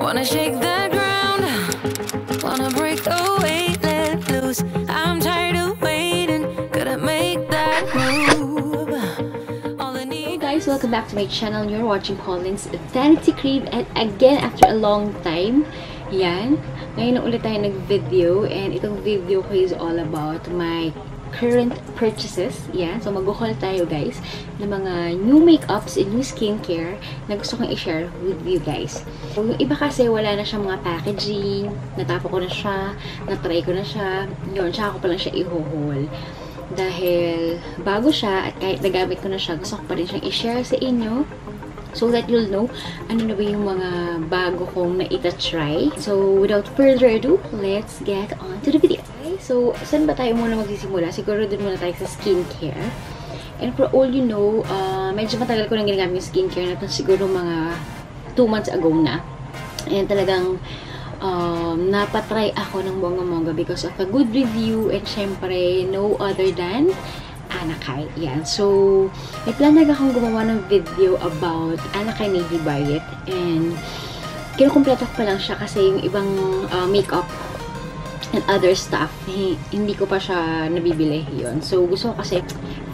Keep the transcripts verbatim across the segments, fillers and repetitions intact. Wanna shake the ground, wanna break away, let loose. I'm tired of waiting, gonna make that move. All I need. Hello guys, welcome back to my channel. You're watching Pollen's Vanity Crib, and again after a long time, yan, ngayon na ulit tayo nag-video, and itong video ko is all about my current purchases. Yan, so mag-haul tayo guys ng mga new makeups and new skincare na gusto kong i-share with you guys. So, yung iba kasi wala na siyang mga packaging, natapo ko na siya, natry ko na siya, yun, tsaka ko pa lang siya i-haul. Dahil bago siya at kahit nagamit ko na siya, gusto ko pa rin siyang i-share sa inyo. So that you'll know ano na ba yung mga bago kong naitatry. So without further ado, let's get on to the video. So, saan ba tayo muna magsisimula? Siguro dun muna tayo sa skincare. And for all you know, uh, medyo matagal ko nang ginagamit yung skincare na ito. Siguro mga two months ago na. And talagang um, napatry ako ng bongga-bongga because of a good review. And syempre, no other than Anna Kai. Yan. So, may plan talaga akong gumawa ng video about Anna Kai Navy by it. And kinukumpleto ko pa lang siya kasi yung ibang uh, makeup and other stuff, hindi ko pa siya nabibili yun. So, gusto ko kasi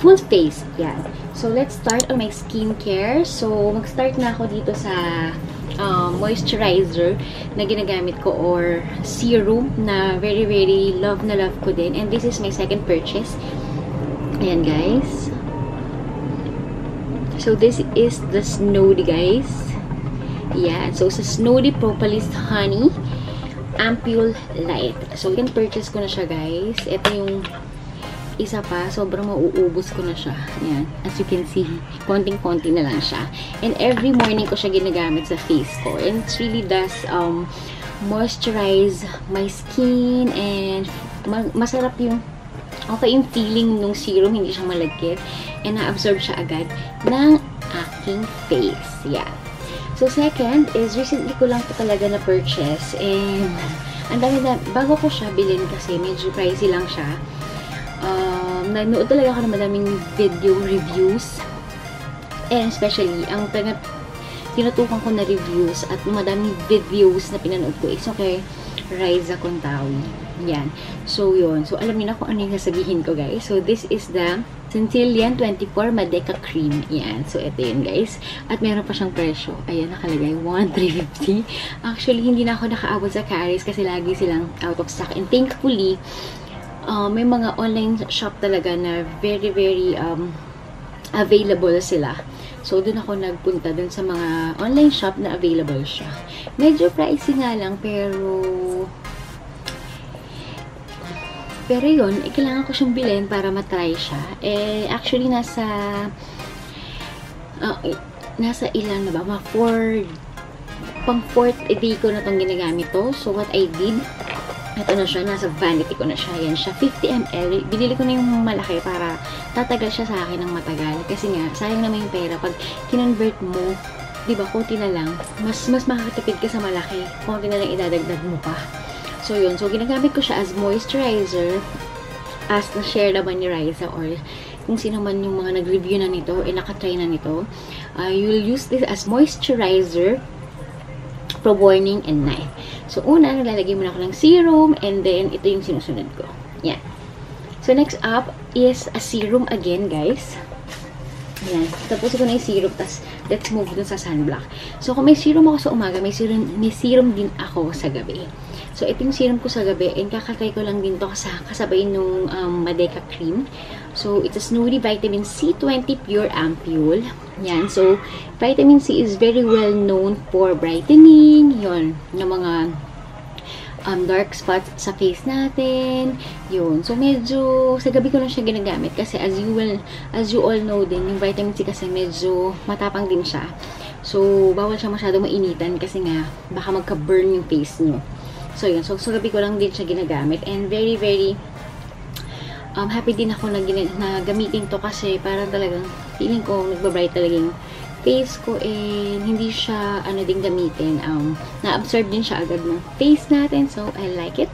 full face. Yan. So, let's start on my skincare. So, mag-start na ako dito sa um, moisturizer na ginagamit ko or serum na very, very love na love ko din. And this is my second purchase. Ayan, guys. So, this is the Snody, guys. Yan. So, sa Snody Propolis Honey Ampule Light. So, yun, purchase ko na siya, guys. Ito yung isa pa. Sobrang mauubos ko na siya. Ayan. As you can see, konting-konti na lang siya. And every morning ko siya ginagamit sa face ko. And it really does um, moisturize my skin. And masarap yung okay yung feeling nung serum. Hindi siya malagkit. And na-absorb siya agad ng aking face. Yeah. So, second is, recently ko lang ito talaga na-purchase. And, ang dami na, bago ko siya bilhin kasi, medyo pricey lang siya. Um, nanood talaga ako ng madaming video reviews. And especially, ang taga, tinutukan ko na reviews at madaming videos na pinanood ko is okay, Riza Kontawi. Yan. So, yun. So, alam niyo na kung ano yung sasabihin ko, guys. So, this is the Centellian twenty-four Madeca Cream. Yan. So, ito yun, guys. At meron pa siyang presyo. Ayan, nakalagay. one thousand three hundred fifty. Actually, hindi na ako nakaabot sa Caris kasi lagi silang out of stock. And thankfully, uh, may mga online shop talaga na very, very um, available sila. So, dun ako nagpunta dun sa mga online shop na available siya. Medyo pricey nga lang, pero Pero yun, eh, kailangan ko siyang bilhin para matry siya. Eh, actually, nasa uh, nasa ilan na ba? Mga four, pang fourth day ko na itong ginagamit to. So, what I did, ito na siya, nasa vanity ko na siya. Yan siya, fifty milliliters. Binili ko na yung malaki para tatagal siya sa akin ng matagal. Kasi nga, sayang naman yung pera. Pag kinonvert mo, di ba, konti na lang, mas, mas makakatipid ka sa malaki. Konti na lang idadagdag mo pa. So, yun. So, ginagamit ko siya as moisturizer, as na-share naman ni Riza or kung sino man yung mga nag-review na nito, eh, nakatry na nito. Uh, you'll use this as moisturizer for morning and night. So, una, naglalagay muna ako ng serum and then, ito yung sinusunod ko. Yan. So, next up is a serum again, guys. Yan. Tapos ko na yung serum, tas let's move dun sa sunblock. So, kung may serum ako sa umaga, may serum, may serum din ako sa gabi. So, ito yung serum ko sa gabi. And kakatry ko lang din to kasabay nung um, Madeca Cream. So, it's a Snody Vitamin C twenty Pure Ampule. Yan. So, Vitamin C is very well known for brightening. Yun. Yung mga um, dark spots sa face natin. Yun. So, medyo sa gabi ko lang siya ginagamit. Kasi as you, will, as you all know din, yung Vitamin C kasi medyo matapang din siya. So, bawal siya masyado mainitan kasi nga baka magka-burn yung face nyo. So, yun. So, so, gabi ko lang din siya ginagamit. And very, very um, happy din ako na, na gamitin to kasi parang talagang feeling ko nagbabright talaga yung face ko. And hindi siya ano din gamitin. Um, na-absorb din siya agad ng face natin. So, I like it.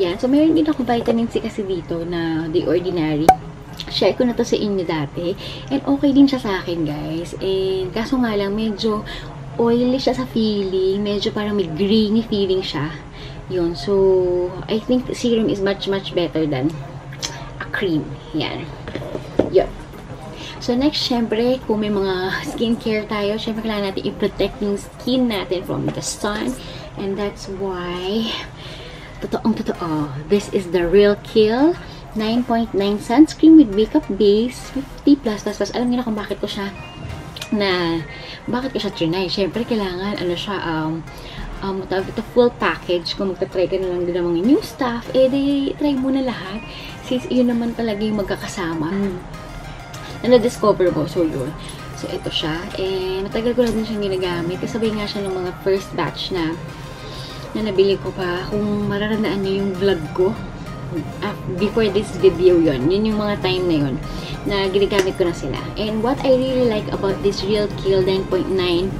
Yan. So, meron din ako vitamin C kasi dito na The Ordinary. Share ko na to sa inyo dati. And okay din siya sa akin, guys. And kaso nga lang, medyo oily siya sa feeling. Medyo parang may grainy feeling siya. Yun. So, I think serum is much, much better than a cream. Yan. Yun. So, next, syempre, kung may mga skincare tayo, syempre, kailangan natin i-protect yung skin natin from the sun. And that's why, totoong-totoo, this is the Real Kill nine point nine sunscreen with makeup base fifty plus plus plus. Alam niyo na kung bakit ko siya na, bakit ko siya trinay. Syempre, kailangan, ano siya, um, um, ito full package. Kung magta-try ka na lang din ng new stuff, eh, di, try mo na lahat. Since, yun naman talaga yung magkakasama. Mm. Na na-discover ko. So, yun. So, ito siya. Eh, matagal ko na din siyang ginagamit. Kasabay nga siya ng mga first batch na na nabili ko pa. Kung mararanaan niyo yung vlog ko, uh, before this video yon, yun yung mga time na yun na ginagamit ko na sila. And what I really like about this Real Kill nine point nine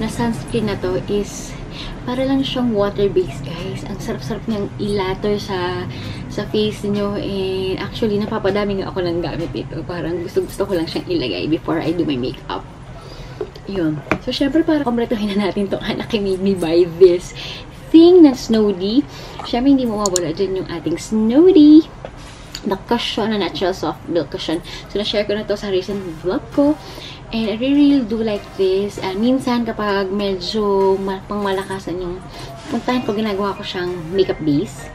na sunscreen na to is para lang siyang water-based, guys. Ang sarap-sarap niyang i-lather sa sa face niyo. And actually, napapadami nga ako ng gamit ito. Parang gusto-gusto ko lang siyang ilagay before I do my makeup. Yun. So, syempre, para kumpletuhin na natin itong Anna Kai made me buy this thing na Snody. Syempre, hindi mawawala dyan yung ating Snody. The cushion, na natural soft milk cushion. So, na-share ko na to sa recent vlog ko. And I really, really do like this. Uh, minsan, kapag medyo pangmalakasan yung puntahan ko, ginagawa ko siyang makeup base.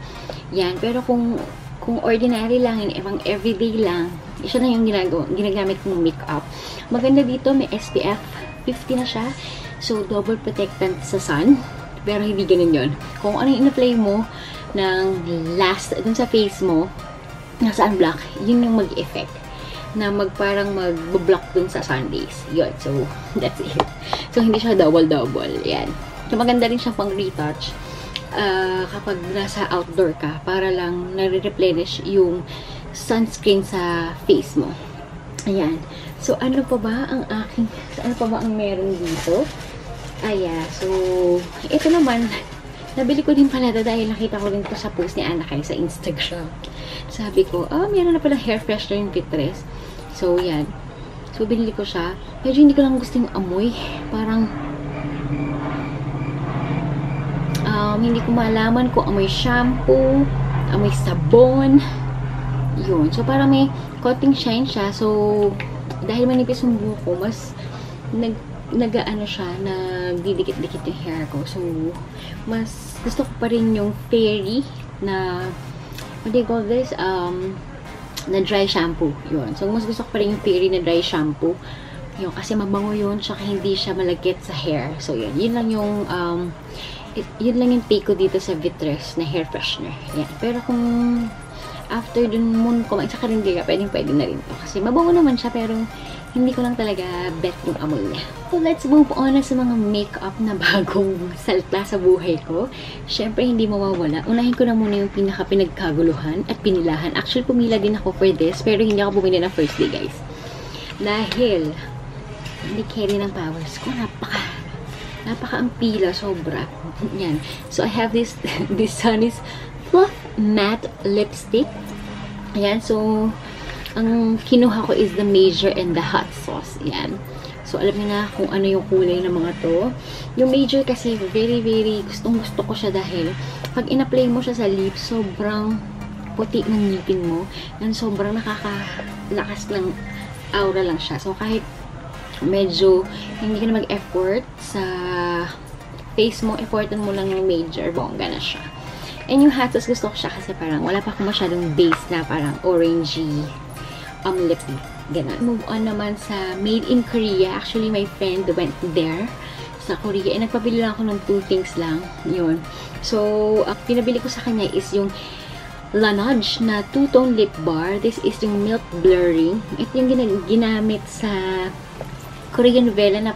Yan. Pero kung kung ordinary lang, yung ibang everyday lang, isa na yung ginagawa, ginagamit kong makeup. Maganda dito, may S P F fifty na siya. So, double protectant sa sun. Pero hindi ganun yun. Kung ano yung in-apply mo ng last dun sa face mo, nasa unblock, yun yung mag-effect na magparang mag-block dun sa Sundays. Yun. So, that's it. So, hindi siya double-double. Yan. So, maganda rin siya pang retouch uh, kapag nasa outdoor ka para lang nare-replenish yung sunscreen sa face mo. Ayan. So, ano pa ba ang aking, ano pa ba ang meron dito? Ayan. So, ito naman, nabili ko din pala ito dahil nakita ko rin ito sa post ni Anna Kai sa Instagram. Sabi ko, oh, meron na palang hair freshener yung Vitress. So, yan. So, binili ko siya. Medyo hindi ko lang gusto yung amoy. Parang, um, hindi ko malaman kung amoy shampoo, amoy sabon. Yun. So, parang may coating shine siya. So, dahil manipis yung buko, mas nag nag-ano siya, nagdidikit-dikit yung hair ko. So, mas gusto ko pa rin yung fairy na, what do you call this? Um, na dry shampoo. Yun. So, mas gusto ko pa rin yung fairy na dry shampoo. Yun. Kasi mabango yun, tsaka hindi siya malagkit sa hair. So, yun. Yun lang yung, um, yun lang yung take ko dito sa Vitress na hair freshener. Yan. Pero kung after dun moon ko, at saka rin diga, pwedeng pwede na rin to. Kasi mabango naman siya, pero hindi ko lang talaga bet yung amoy niya. So, let's move on sa mga makeup na bagong salta sa buhay ko. Siyempre, hindi mawawala. Unahin ko na muna yung pinaka-pinagkaguluhan at pinilahan. Actually, pumila din ako for this, pero hindi ako bumili na first day, guys. Dahil, hindi carry ng powers ko. Napaka, napaka ang pila, sobra. Yan. So, I have this, this Sunnies Fluffmatte lipstick. Ayan, so, ang kinuha ko is the Major and the Hot Sauce. Yan. So, alam niyo na kung ano yung kulay ng mga to. Yung Major kasi, very, very, gustong gusto ko siya dahil pag in-apply mo siya sa lips, sobrang puti ng ngipin mo. And sobrang nakakalakas ng aura lang siya. So, kahit medyo hindi ka na mag-effort sa face mo, effortan mo lang yung Major. Bongga na siya. And yung Hot Sauce, gusto ko siya kasi parang wala pa akong masyadong base na parang orangey um, lip. Ganun. Move on naman sa Made in Korea. Actually, my friend went there sa Korea. And nagpabili lang ako ng two things lang. Yun. So, uh, pinabili ko sa kanya is yung Laneige na two-tone lip bar. This is yung Milk Blurring. Ito yung gin ginamit sa Korean novela na,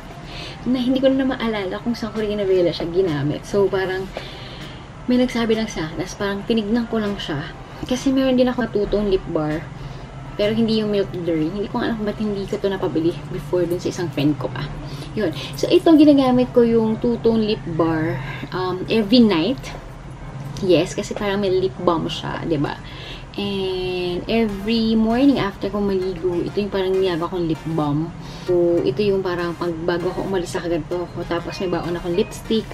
na hindi ko na maalala kung sa Korean novela siya ginamit. So, parang may nagsabi lang sa akin. Tapos parang tinignan ko lang siya. Kasi meron din ako two-tone lip bar. Pero hindi yung Milk Blurring. Hindi ko alam kung ba't hindi ko ito napabili before dun sa isang friend ko pa. Yun. So, ito, ginagamit ko yung two-tone lip bar um, every night. Yes, kasi parang may lip balm siya, diba? And every morning after ko maligo, ito yung parang niyaga kong lip balm. So, ito yung parang pag bago ako umalis sa kaganto ko. Tapos may baon akong lipstick.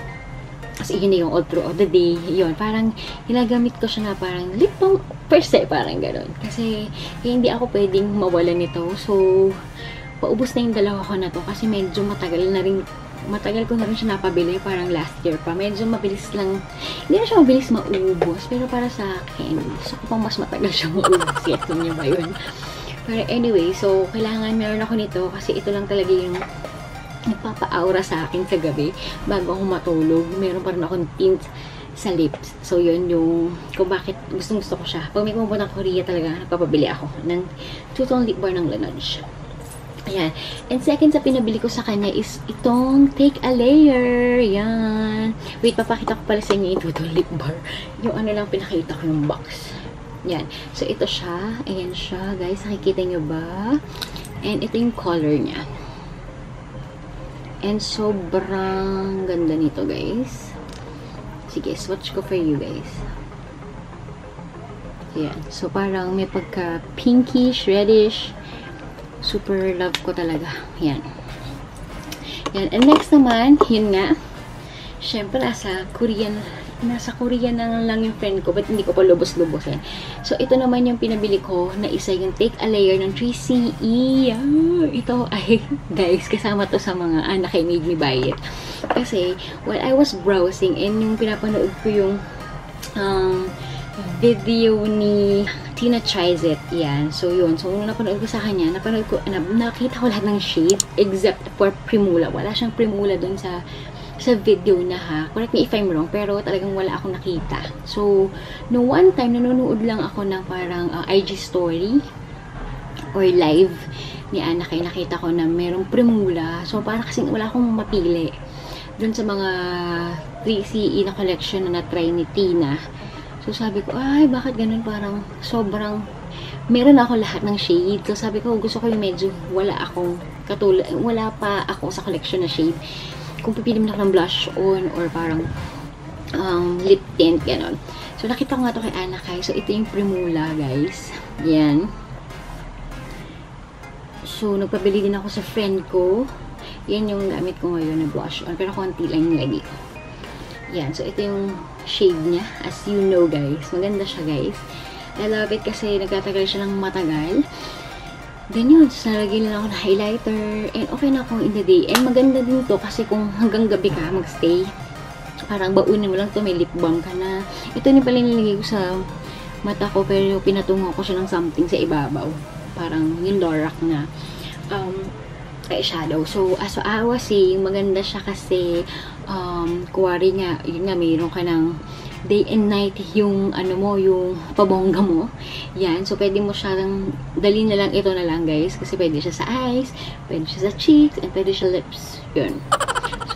Kasi yun na yung all throughout the day. Yun, parang ginagamit ko siya na parang lip balm per se. Parang ganun. Kasi eh, hindi ako pwedeng mawalan nito. So, paubos na yung dalawa ko na to. Kasi medyo matagal na rin. Matagal ko na rin siya napabili, parang last year pa. Medyo mabilis lang, hindi na siya mabilis maubos. Pero para sa akin, gusto ko pang mas matagal siya maubos. Yes, yun niya ba yun? Pero anyway, so kailangan meron ako nito kasi ito lang talaga yung nagpapa-aura sa akin sa gabi. Bago ako matulog, meron pa rin akong tint sa lips. So yun yung kung bakit gustong gusto ko siya. Pag may pumunta ng Korea talaga, nagpapabili ako ng two-tone lip bar ng Laneige. Ayan. And second sa pinabili ko sa kanya is itong Take a Layer. Ayan. Wait, papakita ko pala sa inyo ito, itong lip bar. Yung ano lang pinakita ko yung box. Ayan. So, ito siya. Ayan siya, guys. Nakikita nyo ba? And ito yung color niya. And sobrang ganda nito, guys. Sige, swatch ko for you, guys. Ayan. So, parang may pagka pinkish, reddish. Super love ko talaga. Yan. Yan. And next naman, yun nga. Siyempre, nasa Korean, nasa Korean na lang yung friend ko. But hindi ko pa lubos-lubos yan. So, ito naman yung pinabili ko na isa yung Take a Layer ng three C E. Oh, ito ay, guys, kasama to sa mga Anna Kai made me buy it. Kasi, while I was browsing and yung pinapanood ko yung um, video ni Tina Tries It. Yan. So, yun. So, nung napanood ko sa kanya, napanood ko, na, nakita ko lahat ng shade except for Primula. Wala siyang Primula dun sa sa video na ha. Correct me if I'm wrong, pero talagang wala akong nakita. So, no one time, nanonood lang ako ng parang uh, I G story or live ni Anna Kai. Nakita ko na merong Primula. So, parang kasing wala akong mapili dun sa mga three C E na collection na na-try ni Tina. So, sabi ko, ay, bakit ganun? Parang sobrang, meron ako lahat ng shade. So, sabi ko, gusto ko yung medyo wala akong katulad, wala pa ako sa collection na shade. Kung pipili mo na ng blush on or parang um, lip tint, ganun. So, nakita ko nga to kay Anna Kai. So, ito yung Primula, guys. Yan. So, nagpabili din ako sa friend ko. Yan yung gamit ko ngayon na blush on. Pero konti lang yung lagi ko. Yan. So, ito yung shade niya. As you know, guys. Maganda siya, guys. I love it kasi nagtatagal siya ng matagal. Then yun. So, nalagyan lang ako ng highlighter. And okay na ako in the day. And maganda din to kasi kung hanggang gabi ka, magstay. Parang baunin mo lang to. May lip balm ka na. Ito ni pala nilagay ko sa mata ko. Pero pinatungo ko siya ng something sa ibabaw. Parang yung Lorac na um, eyeshadow. So, as I was saying, maganda siya kasi Um, kuwari nga, yun nga, mayroon ka ng day and night yung, ano mo, yung pabongga mo. Yan. So, pwede mo siya lang, dali na lang, ito na lang, guys. Kasi pwede siya sa eyes, pwede siya sa cheeks, and pwede siya lips. Yun.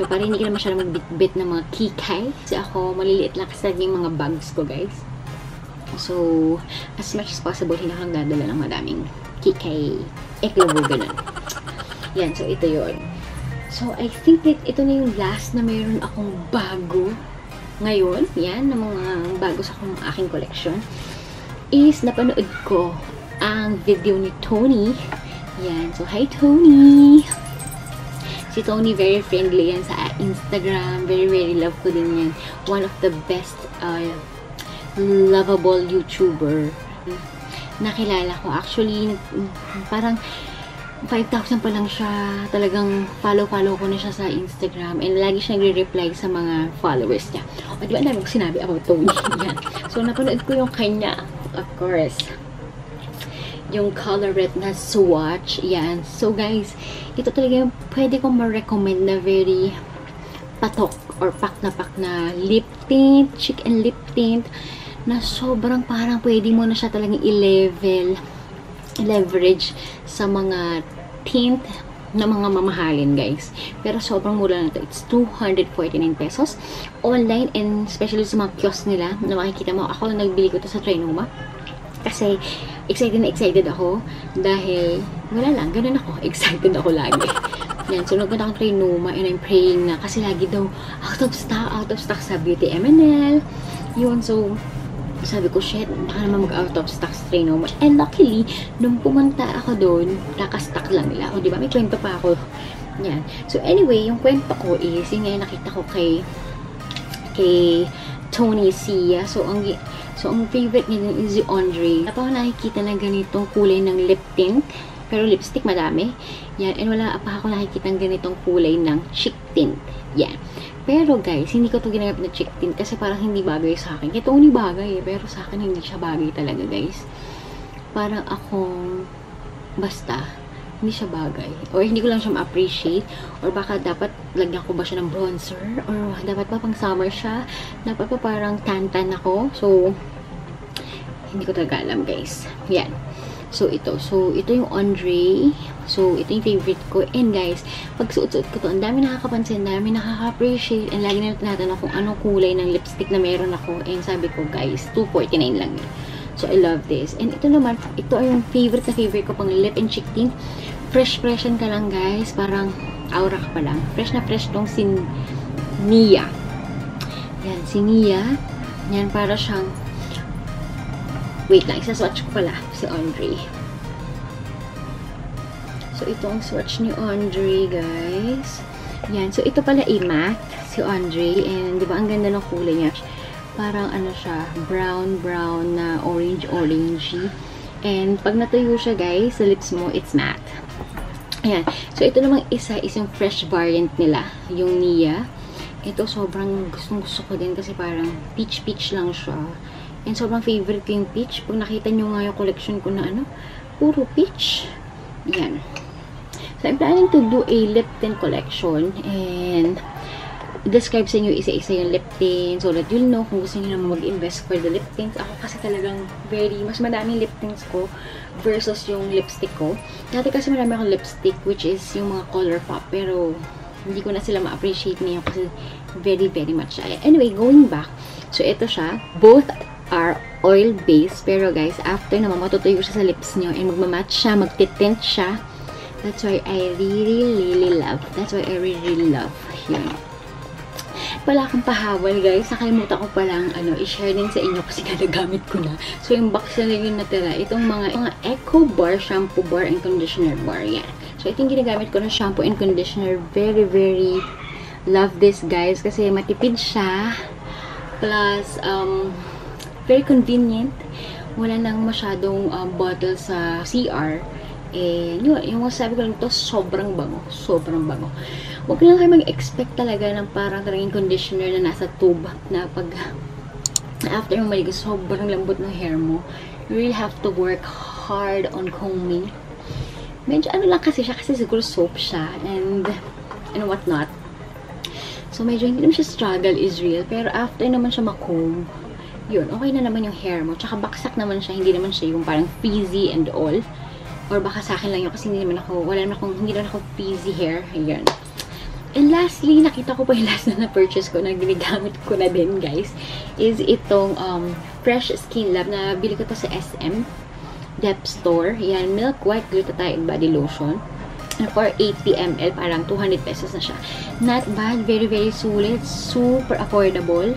So, para hindi ka naman siya magbitbit ng mga kikay. Kasi ako, maliliit lang kasi yung mga bags ko, guys. So, as much as possible, hindi ka nagdadala ng madaming kikay. Eklobo, ganun. Yan. So, ito yun. So, I think that ito na yung last na meron akong bago ngayon. Yan, na mga bago sa aking collection. Is, napanood ko ang video ni Tony. Yan. So, hi Tony! Si Tony, very friendly yan sa Instagram. Very, very love ko din yan. One of the best uh, lovable YouTuber na kilala ko. Actually, parang five thousand pa lang siya. Talagang follow-follow ko na siya sa Instagram. And lagi siya nagre-reply sa mga followers niya. O, diba? Ang dami kong sinabi about Tony. Yan. So, napanood ko yung kanya. Of course. Yung Colourette na swatch. Yan. So, guys, ito talaga yung pwede kong ma-recommend na very patok or pak na pak na lip tint, cheek and lip tint na sobrang parang pwede mo na siya talagang i-level, leverage sa mga tint na mga mamahalin, guys. Pero sobrang mura na ito. It's two hundred forty-nine pesos. Online and especially sa mga kiosk nila na makikita mo. Ako lang nagbili ko ito sa Trinoma. Kasi excited na excited ako dahil wala lang. Ganun ako. Excited ako lagi. Yan. So, nagpunta akong Trinoma and I'm praying na kasi lagi daw out of stock, out of stock sa Beauty M and L. Yun. So, sabi ko, shit, baka naman mag-out of stock sa Trinoma. And luckily, nung pumunta ako doon, nakastock lang nila. O, diba? May kwento pa ako. Yan. So, anyway, yung kwento ko is, yun nga nakita ko kay kay Tony Sia. So, ang so ang favorite niya is si Andre. Tapos ako nakikita ng ganitong kulay ng lip tint. Pero lipstick madami. Yan. And wala pa ako nakikita ng ganitong kulay ng cheek tint. Yan. Pero guys, hindi ko to ginagap na cheek tint kasi parang hindi bagay sa akin. Kay Tony bagay eh. Pero sa akin hindi siya bagay talaga guys. Parang akong basta. Hindi siya bagay. Or hindi ko lang siya ma-appreciate. Or baka dapat lagyan ko ba siya ng bronzer? Or dapat pa pang summer siya? Dapat pa parang tan-tan ako? So, hindi ko talaga alam guys. Yan. So, ito. So, ito yung Andre. So, ito yung favorite ko. And guys, pag suot-suot ko to, ang dami nakakapansin, dami nakaka-appreciate. And lagi na tinatanong kung anong kulay ng lipstick na meron ako. And sabi ko guys, two forty-nine lang yun. So, I love this. And ito naman, ito ay yung favorite na favorite ko pang lip and cheek tint. Fresh-freshan ka lang, guys. Parang aura ka pa lang. Fresh na fresh tong si Nia. Yan, si Nia. Yan, para siyang... Wait lang, isa swatch ko pala. Si Andre. So, ito ang swatch ni Andre, guys. Yan. So, ito pala ay matte. Si Andre. And, di ba, ang ganda ng kulay niya. Parang ano siya, brown brown na orange orangey. And pag natuyo siya guys sa lips mo, it's matte. Ayan. So ito namang isa is yung fresh variant nila, yung Nia. Ito sobrang gustong gusto ko din kasi parang peach peach lang siya. And sobrang favorite ko yung peach. Pag nakita nyo nga yung collection ko na ano, puro peach. Ayan. So I'm planning to do a lip tint collection and describe sa inyo isa-isa yung lip tint so that you'll know kung gusto niyo naman mag-invest for the lip tints. Ako kasi talagang very, mas madaming lip tints ko versus yung lipstick ko. Dati kasi marami akong lipstick which is yung mga color pop pero hindi ko na sila ma-appreciate niyo kasi very, very much. Anyway, going back. So, ito siya. Both are oil-based pero guys, after naman matutuyo siya sa lips niyo and magmamatch siya, magtitint siya. That's why I really, really love. That's why I really, really love. Yun. Wala akong pahawal guys, nakalimutan ko palang ano, i-share din sa inyo kasi nagagamit ko na. So yung box na yun natira, itong mga, mga Eco Bar, shampoo bar and conditioner bar, yan. So ito yung ginagamit ko na shampoo and conditioner, very very love this guys kasi matipid siya, plus um, very convenient, wala nang masyadong um, bottle sa C R. Eh, yun, yung masasabi ko lang ito, sobrang bango, sobrang bango. Huwag lang kayo mag-expect talaga ng parang talagang conditioner na nasa tube na pag after mo maligo, sobrang lambot ng hair mo. You really have to work hard on combing. Medyo ano lang kasi siya, kasi siguro soap siya and and what not. So medyo hindi naman siya struggle is real, pero after naman siya makomb, yun, okay na naman yung hair mo. Tsaka baksak naman siya, hindi naman siya yung parang frizzy and all. Or baka sa akin lang yun kasi hindi naman ako, wala naman akong, hindi naman ako frizzy hair. Ayan. And lastly, nakita ko pa yung last na na-purchase ko na ginagamit ko na din, guys. Is itong um, Fresh Skin Lab na bili ko to sa S M Dep Store. Ayan, Milk White Glutathione Body Lotion. For eighty milliliters, parang two hundred pesos na siya. Not bad, very very sulit, super affordable.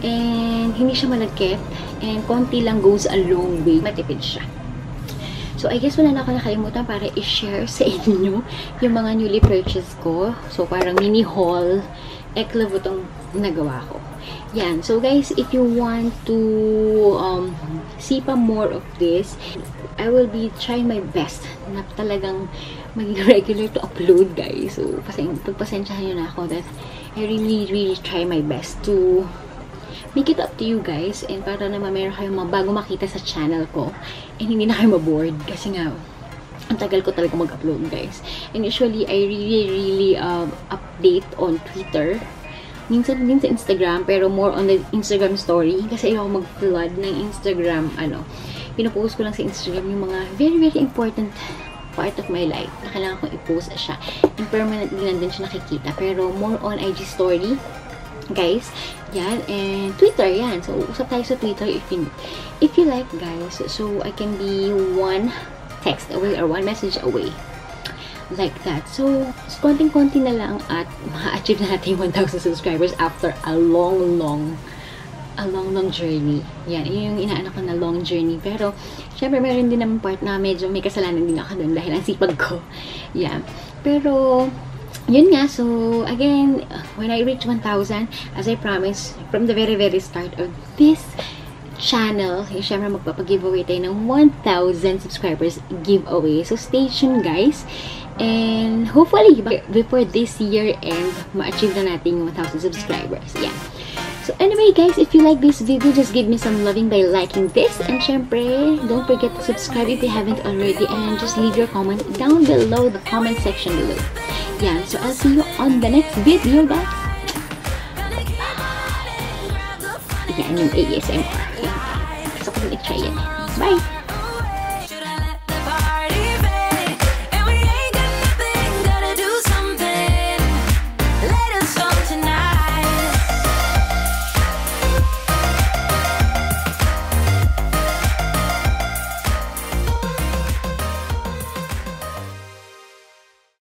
And hindi siya malagkit. And konti lang goes a long way. Matipid siya. So, I guess wala na ako nakalimutan para i-share sa inyo yung mga newly purchased ko. So, parang mini haul. Eklabo itong nagawa ko. Yan. So, guys, if you want to um, see pa more of this, I will be trying my best na talagang maging regular to upload, guys. So, pagpasensyahan nyo na ako that I really, really try my best to make it up to you guys and para naman meron kayong mga bago makita sa channel ko and hindi na kayo mabored kasi nga ang tagal ko talaga mag-upload guys and usually I really really um, update on Twitter, minsan din sa Instagram pero more on the Instagram story kasi ayaw mag-flood ng Instagram ano, pinupost ko lang sa Instagram yung mga very very important part of my life na kailangan kong i-post siya and permanently lang din siya nakikita pero more on I G story guys, yan, and Twitter, yan. So, usap tayo sa Twitter if you, if you like, guys. So, I can be one text away or one message away. Like that. So, konting-konti na lang at ma-achieve na natin one thousand subscribers after a long, long a long, long journey. Yan, yun yung inaano ko na long journey. Pero, syempre, meron din naman part na medyo may kasalanan din ako doon dahil ang sipag ko. Yan. Pero, yun nga. So, again, when I reach one thousand, as I promised, from the very, very start of this channel, eh, syempre, magpapag-giveaway tayo ng one thousand subscribers giveaway. So, stay tuned, guys. And hopefully, before this year end, ma-achieve na natin yung one thousand subscribers. Yeah. So anyway, guys, if you like this video, just give me some loving by liking this. And syempre, don't forget to subscribe if you haven't already. And just leave your comment down below the comment section below. Yeah. So I'll see you on the next video, guys. Bye. Yan yung A S M R. Gusto ko din i-try yan. Bye!